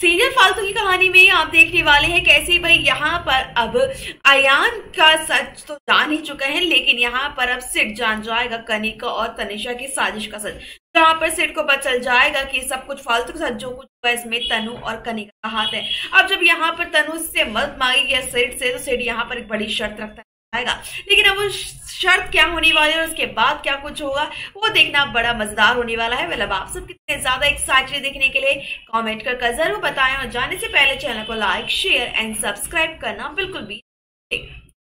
Serial फालतू की कहानी में आप देखने वाले हैं कैसे भाई यहाँ पर अब अयान का सच तो जान ही चुका है, लेकिन यहाँ पर अब सिड जान जाएगा कनिका और तनिषा की साजिश का सच। जहाँ पर सिड को पता चल जाएगा कि सब कुछ फालतू के साथ जो कुछ हुआ इसमें तनु और कनिका का हाथ है। अब जब यहाँ पर तनु से मदद मांगी गया सिड से, तो सिड यहाँ पर एक बड़ी शर्त रखता है, लेकिन अब वो शर्त क्या होने वाली है और उसके बाद क्या कुछ होगा वो देखना बड़ा मजेदार होने वाला है। मतलब आप सब कितने ज्यादा एक्साइटेड देखने के लिए कमेंट करके जरूर बताएं, और जाने से पहले चैनल को लाइक शेयर एंड सब्सक्राइब करना बिल्कुल भी